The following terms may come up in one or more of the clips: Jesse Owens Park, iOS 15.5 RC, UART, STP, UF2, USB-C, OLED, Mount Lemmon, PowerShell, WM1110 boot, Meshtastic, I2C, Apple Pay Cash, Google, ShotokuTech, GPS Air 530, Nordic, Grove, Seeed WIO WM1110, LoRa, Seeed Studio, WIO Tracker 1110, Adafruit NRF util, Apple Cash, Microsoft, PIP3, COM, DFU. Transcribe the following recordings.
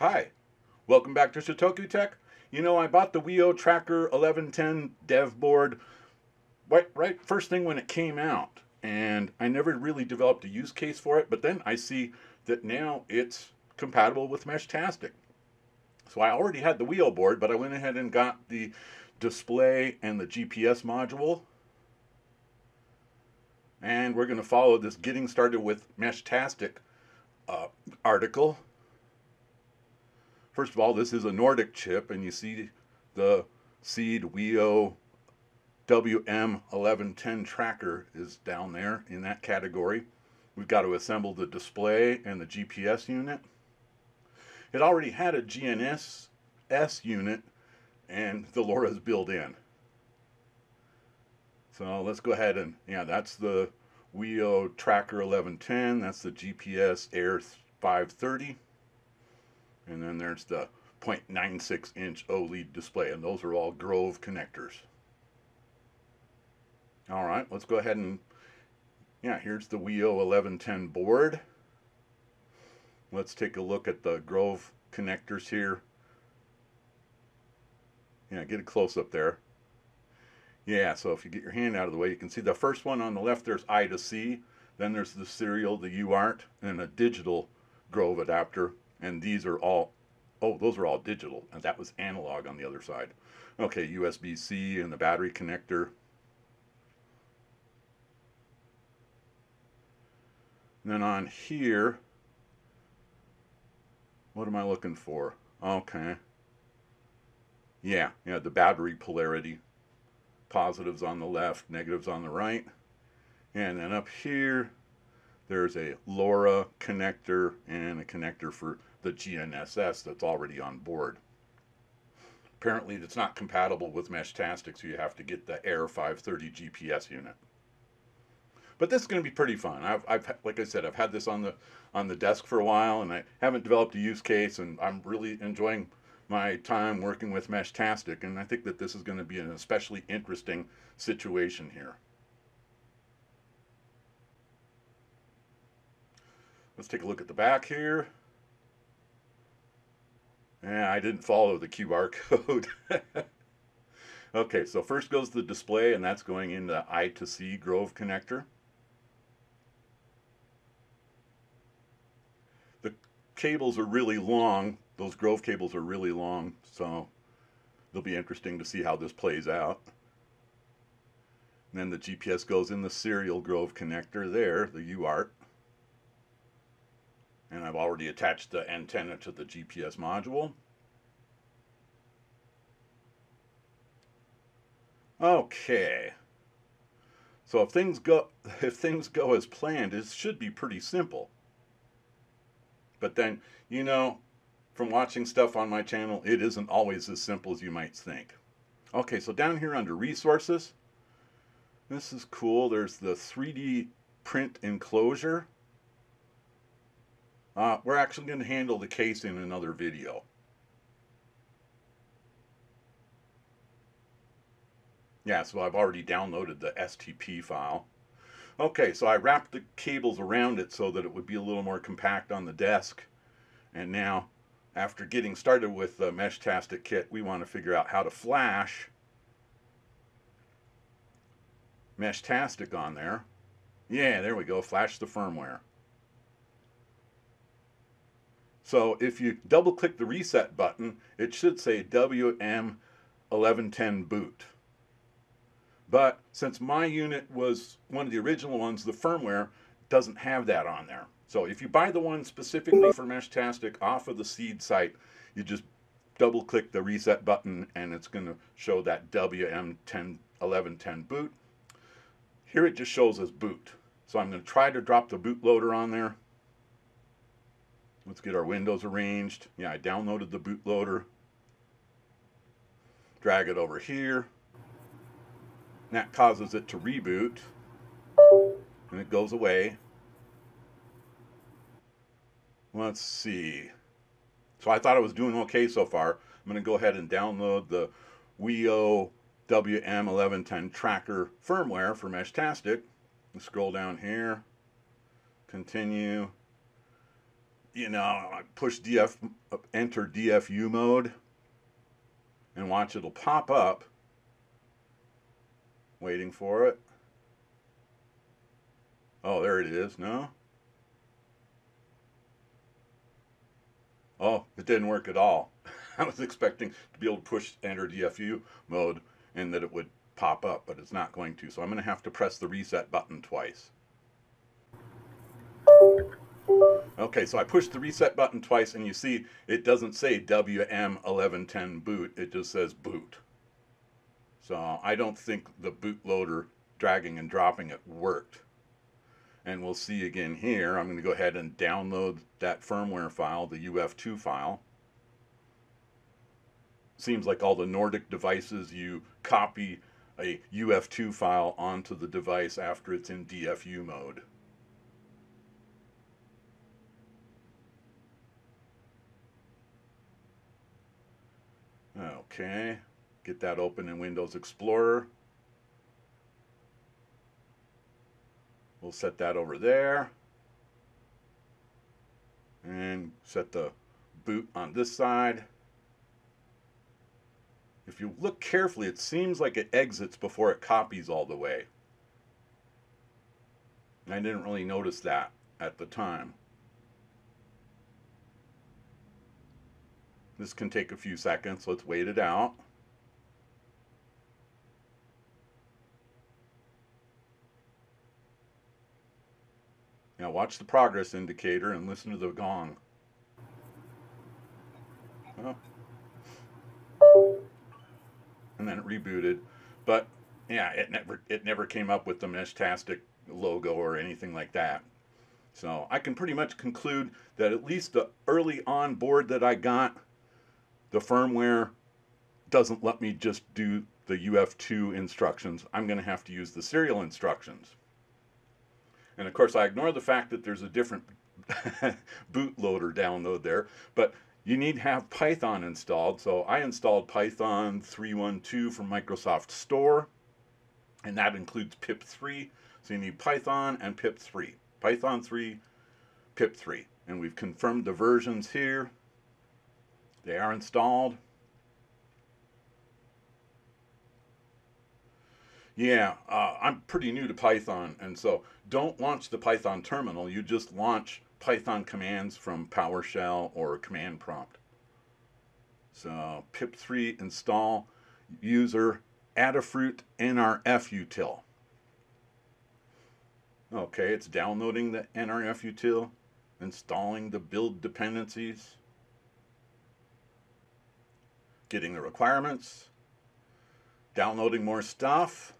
Hi, welcome back to ShotokuTech. You know, I bought the WIO Tracker 1110 dev board right first thing when it came out, and I never really developed a use case for it, but then I see that now it's compatible with Meshtastic. So I already had the WIO board, but I went ahead and got the display and the GPS module, and we're going to follow this Getting Started with Meshtastic article. First of all, this is a Nordic chip, and you see the Seeed WIO WM1110 tracker is down there in that category. We've got to assemble the display and the GPS unit. It already had a GNSS unit, and the LoRa is built in. So let's go ahead and, yeah, that's the WIO Tracker 1110. That's the GPS Air 530. And then there's the 0.96 inch OLED display, and those are all Grove connectors. All right, let's go ahead and, yeah, here's the WIO 1110 board. Let's take a look at the Grove connectors here. Yeah, get a close up there. Yeah, so if you get your hand out of the way, you can see the first one on the left, there's I2C, then there's the serial, the UART, and a digital Grove adapter. And these are all, oh, those are all digital, and that was analog on the other side. Okay, USB-C and the battery connector. And then on here, what am I looking for? Okay. Yeah, the battery polarity. Positives on the left, negatives on the right. And then up here, there's a LoRa connector and a connector for the GNSS that's already on board. Apparently it's not compatible with Meshtastic, so you have to get the Air 530 GPS unit. But this is going to be pretty fun. Like I said, I've had this on the desk for a while, and I haven't developed a use case, and I'm really enjoying my time working with Meshtastic, and I think that this is going to be an especially interesting situation here. Let's take a look at the back here. Yeah, I didn't follow the QR code. Okay, so first goes the display, and that's going in the I2C Grove connector. The cables are really long. Those Grove cables are really long, so it'll be interesting to see how this plays out. And then the GPS goes in the serial Grove connector there, the UART. And I've already attached the antenna to the GPS module. Okay. So if things go as planned, it should be pretty simple. But then, you know, from watching stuff on my channel, it isn't always as simple as you might think. Okay, so down here under resources, this is cool. There's the 3D print enclosure. We're actually going to handle the case in another video. Yeah, so I've already downloaded the STP file. Okay, so I wrapped the cables around it so that it would be a little more compact on the desk. And now, after getting started with the Meshtastic kit, we want to figure out how to flash Meshtastic on there. Yeah, there we go, flash the firmware. So if you double click the reset button, it should say WM1110 boot. But since my unit was one of the original ones, the firmware doesn't have that on there. So if you buy the one specifically for Meshtastic off of the Seeed site, you just double click the reset button and it's going to show that WM1110 boot. Here it just shows as boot. So I'm going to try to drop the bootloader on there. Let's get our windows arranged. Yeah, I downloaded the bootloader. Drag it over here. That causes it to reboot. And it goes away. Let's see. So I thought I was doing okay so far. I'm going to go ahead and download the WIO WM1110 tracker firmware for Meshtastic. Scroll down here. Continue. you know, I push enter DFU mode, and watch, it'll pop up, waiting for it. Oh, there it is. No? Oh, it didn't work at all. I was expecting to be able to push enter DFU mode and that it would pop up, but it's not going to. So I'm going to have to press the reset button twice. Okay, so I pushed the reset button twice, and you see it doesn't say WM1110 boot. It just says boot. So I don't think the bootloader dragging and dropping it worked. And we'll see again here. I'm going to go ahead and download that firmware file, the UF2 file. Seems like all the Nordic devices, you copy a UF2 file onto the device after it's in DFU mode. Okay, get that open in Windows Explorer. We'll set that over there and set the boot on this side. If you look carefully, it seems like it exits before it copies all the way. I didn't really notice that at the time. This can take a few seconds. Let's wait it out. Now watch the progress indicator and listen to the gong. Oh. And then it rebooted. But yeah, it never came up with the Meshtastic logo or anything like that. So I can pretty much conclude that at least the early on board that I got, the firmware doesn't let me just do the UF2 instructions. I'm going to have to use the serial instructions. And of course I ignore the fact that there's a different bootloader download there, but you need to have Python installed. So I installed Python 3.1.2 from Microsoft Store, and that includes PIP3. So you need Python and PIP3. Python 3, PIP3. And we've confirmed the versions here. They are installed. Yeah, I'm pretty new to Python, and so don't launch the Python terminal. You just launch Python commands from PowerShell or command prompt. So pip3 install user Adafruit NRF util. Okay, it's downloading the NRF util, installing the build dependencies, getting the requirements, downloading more stuff,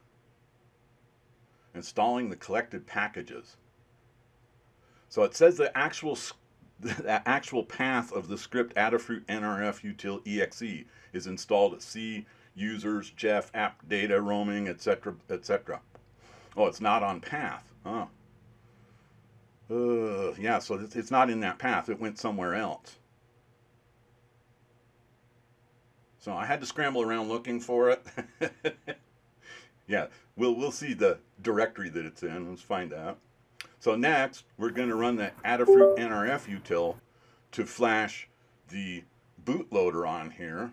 installing the collected packages. So it says the actual path of the script Adafruit NRF util exe is installed at C, users, Jeff, app data, roaming, etc., etc. Oh, it's not on path. Huh. Yeah, so it's not in that path. It went somewhere else. So I had to scramble around looking for it. Yeah, we'll see the directory that it's in. Let's find out. So next, we're going to run the Adafruit NRF util to flash the bootloader on here.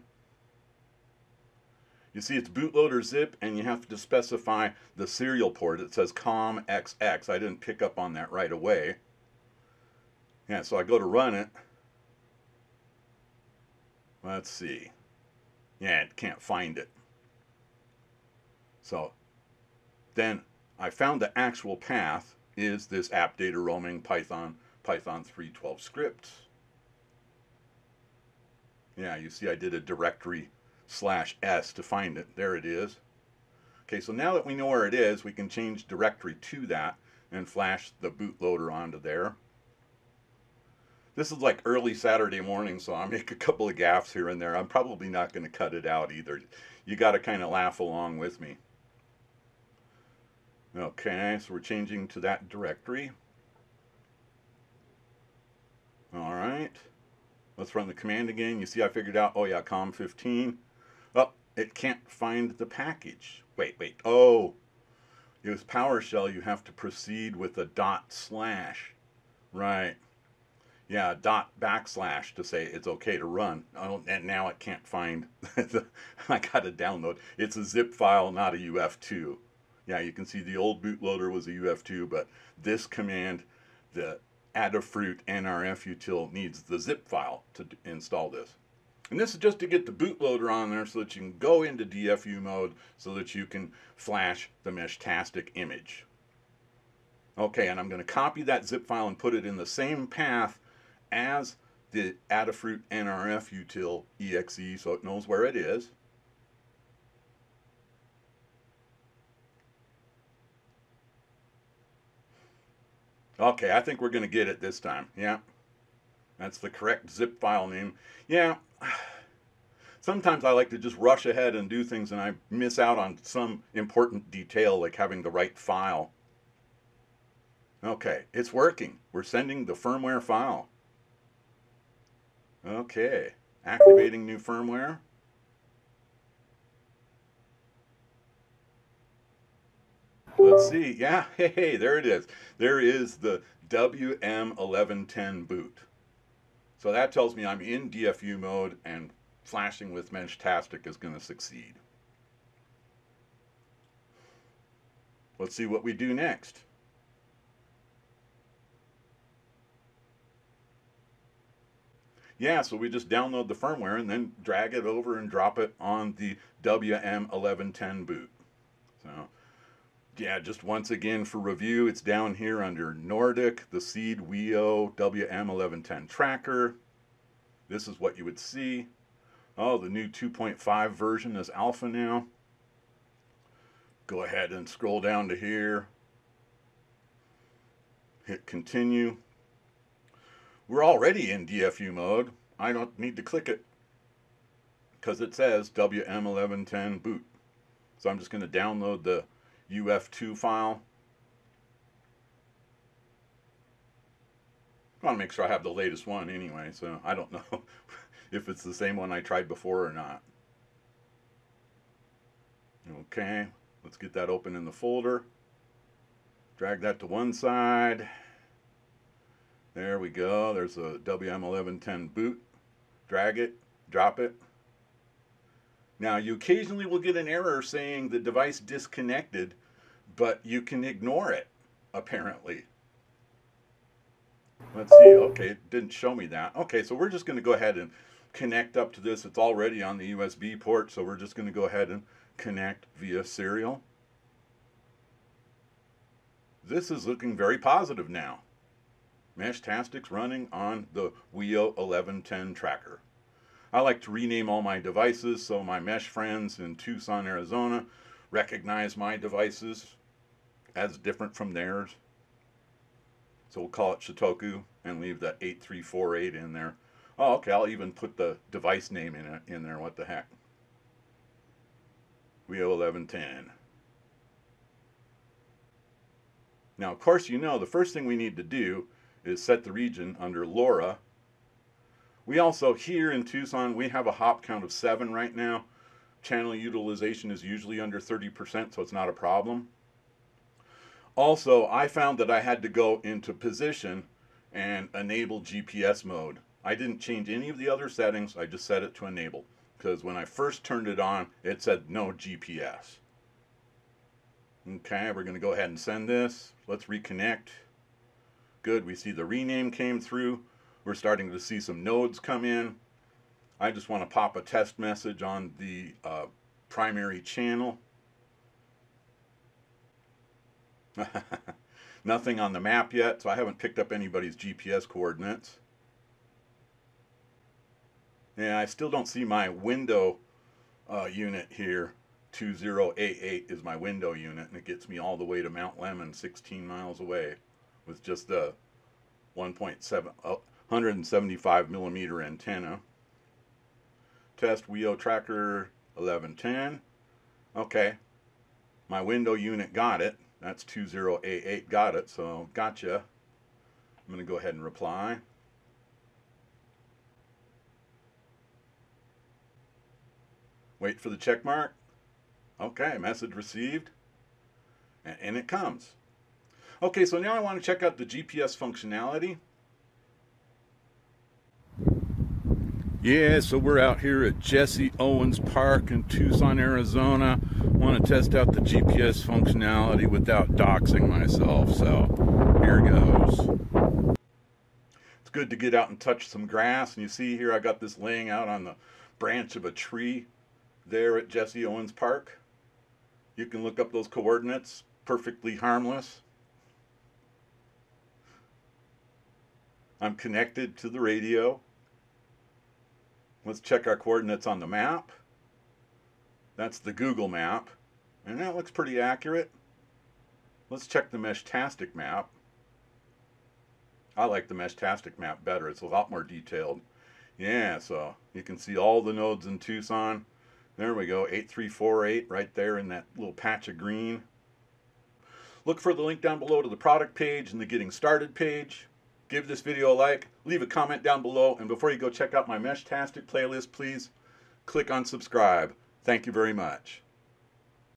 You see it's bootloader zip, and you have to specify the serial port. It says COM XX. I didn't pick up on that right away. Yeah, so I go to run it. Let's see. Yeah, it can't find it. So then I found the actual path is this app data roaming Python 3.12 script. Yeah, you see I did a directory /s to find it. There it is. Okay, so now that we know where it is, we can change directory to that and flash the bootloader onto there. This is like early Saturday morning, so I make a couple of gaffes here and there. I'm probably not going to cut it out either. You got to kind of laugh along with me. Okay, so we're changing to that directory. All right, let's run the command again. You see I figured out, oh yeah, COM15. Oh, it can't find the package. Wait, oh, it was PowerShell. You have to proceed with a ./ right. yeah, ./ to say it's okay to run. Oh, and now it can't find, I got to download. It's a zip file, not a UF2. Yeah, you can see the old bootloader was a UF2, but this command, the Adafruit NRF util, needs the zip file to install this. And this is just to get the bootloader on there so that you can go into DFU mode so that you can flash the Meshtastic image. Okay, and I'm going to copy that zip file and put it in the same path as the Adafruit NRF util exe so it knows where it is. Okay, I think we're going to get it this time. Yeah, that's the correct zip file name. Yeah, sometimes I like to just rush ahead and do things and I miss out on some important detail like having the right file. Okay, it's working. We're sending the firmware file. Okay, activating new firmware. Let's see. Yeah, hey, there it is. There is the WM1110 boot. So that tells me I'm in DFU mode and flashing with Meshtastic is going to succeed. Let's see what we do next. Yeah, so we just download the firmware and then drag it over and drop it on the WM1110 boot. So, yeah, just once again for review, it's down here under Nordic, the Seeed WIO WM1110 tracker. This is what you would see. Oh, the new 2.5 version is alpha now. Go ahead and scroll down to here. Hit continue. We're already in DFU mode. I don't need to click it because it says WM1110 boot. So I'm just going to download the UF2 file. I want to make sure I have the latest one anyway, so I don't know if it's the same one I tried before or not. Okay, let's get that open in the folder. Drag that to one side. There we go. There's a WM1110 boot. Drag it, drop it. Now, you occasionally will get an error saying the device disconnected, but you can ignore it, apparently. Let's see. Okay, it didn't show me that. Okay, so we're just going to go ahead and connect up to this. It's already on the USB port, so we're just going to go ahead and connect via serial. This is looking very positive now. Meshtastic's running on the WIO 1110 tracker. I like to rename all my devices so my mesh friends in Tucson, Arizona recognize my devices as different from theirs. So we'll call it Shotoku and leave the 8348 in there. Oh, okay, I'll even put the device name in it, in there. What the heck? WIO 1110. Now, of course, you know, the first thing we need to do is set the region under LoRa. We also, here in Tucson, we have a hop count of 7 right now. Channel utilization is usually under 30%, so it's not a problem. Also, I found that I had to go into position and enable GPS mode. I didn't change any of the other settings, I just set it to enable. Because when I first turned it on, it said no GPS. Okay, we're going to go ahead and send this. Let's reconnect. Good, we see the rename came through. We're starting to see some nodes come in. I just want to pop a test message on the primary channel. Nothing on the map yet, so I haven't picked up anybody's GPS coordinates. Yeah, I still don't see my window unit here. 2088 is my window unit, and it gets me all the way to Mount Lemmon, 16 miles away, with just the 175 millimeter antenna. Test WIO Tracker 1110. Okay, my window unit got it. That's 2088 got it, so gotcha. I'm going to go ahead and reply. Wait for the check mark. Okay, message received. And it comes. Okay, so now I want to check out the GPS functionality. Yeah, so we're out here at Jesse Owens Park in Tucson, Arizona. Want to test out the GPS functionality without doxing myself, so here goes. It's good to get out and touch some grass, and you see here I got this laying out on the branch of a tree there at Jesse Owens Park. You can look up those coordinates, perfectly harmless. I'm connected to the radio. Let's check our coordinates on the map. That's the Google map, and that looks pretty accurate. Let's check the Meshtastic map. I like the Meshtastic map better. It's a lot more detailed. Yeah, so you can see all the nodes in Tucson. There we go, 8348 right there in that little patch of green. Look for the link down below to the product page and the Getting Started page. Give this video a like, leave a comment down below, and before you go check out my Meshtastic playlist, please click on subscribe. Thank you very much.